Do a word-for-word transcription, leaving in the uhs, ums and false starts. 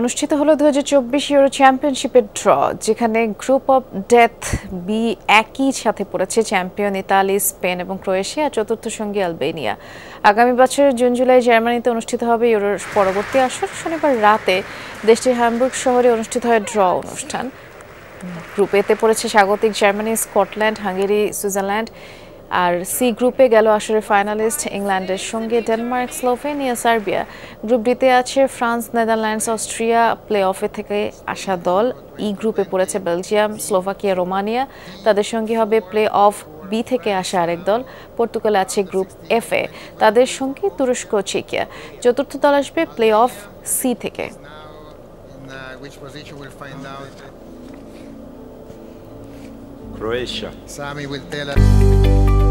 অনুষ্ঠিত হলো twenty twenty-four Euro চ্যাম্পিয়নশিপের ড্র যেখানে গ্রুপ অফ ডেথ বি একই সাথে পড়েছে চ্যাম্পিয়ন ইতালি স্পেন এবং ক্রোয়েশিয়া চতুর্থ সঙ্গী আলবেনিয়া আগামী বছরের জুন জুলাই জার্মানিতে অনুষ্ঠিত হবে ইউরোর পরবর্তী আসর শনিবার রাতে দেশটির হামবুর্গ শহরে অনুষ্ঠিত হয় ড্র অনুষ্ঠান গ্রুপ এ তে পড়েছে স্বাগতিক জার্মানি স্কটল্যান্ড হাঙ্গেরি সুইজারল্যান্ড আর সি গ্রুপে গেল আসরে ফাইনালিস্ট ইংল্যান্ডের সঙ্গে Denmark Slovenia Serbia group D তে আছে ফ্রান্স নেদারল্যান্ডস অস্ট্রিয়া প্লেঅফে থেকে আসা দল ই গ্রুপে পড়েছে বেলজিয়াম স্লোভাকিয়া রোমানিয়া তাদের সঙ্গে হবে প্লেঅফ বি থেকে আসা আরেক দল পর্তুগাল আছে গ্রুপ এফ এ তাদের সঙ্গে তুরস্ক চেকিয়া চতুর্থ দল আসবে প্লেঅফ সি থেকে Croatia. Sami will tell us.